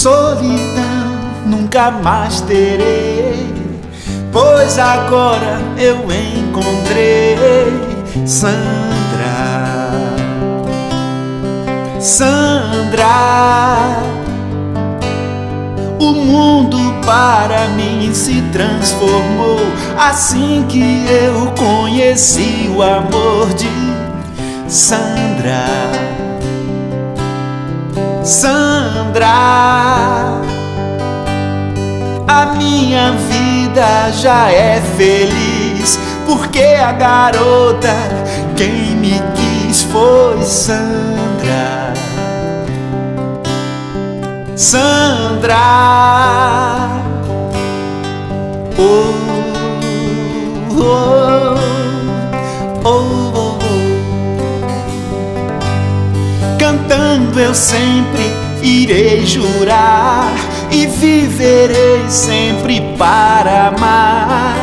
solidão nunca mais terei, pois agora eu encontrei Sandra, Sandra. O mundo para mim se transformou assim que eu conheci o amor de Sandra, Sandra. A minha vida já é feliz, porque a garota quem me quis foi Sandra, Sandra. Oh, oh, oh, oh. Cantando eu sempre irei jurar e viverei sempre para amar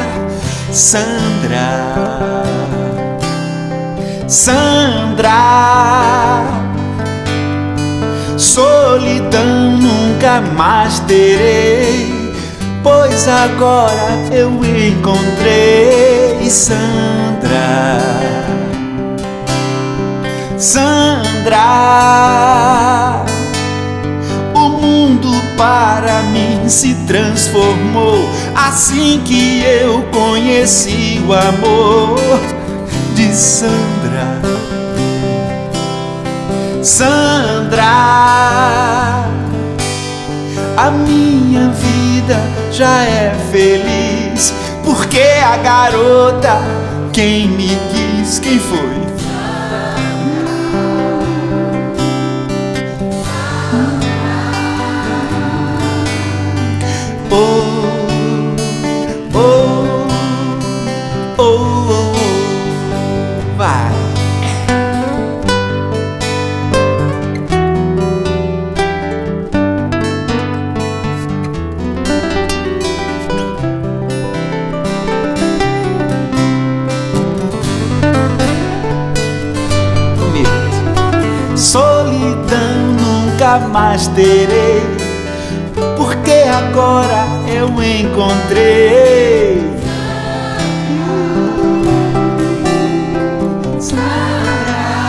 Sandra, Sandra. Solidão nunca mais terei, pois agora eu encontrei Sandra, Sandra. O mundo para mim se transformou assim que eu conheci o amor de Sandra, Sandra. A minha vida já é feliz, porque a garota quem me quis, quem foi? Solidão nunca mais terei, porque agora eu encontrei Sandra.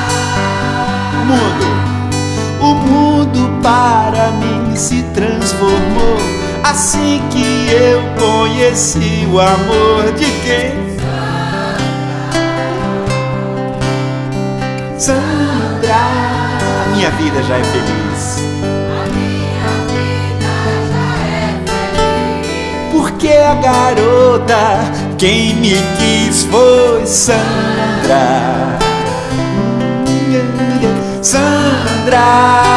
O mundo para mim se transformou assim que eu conheci o amor de quem? Sandra. Minha vida já é feliz. A minha vida já é feliz. Porque a garota quem me quis foi Sandra, Sandra.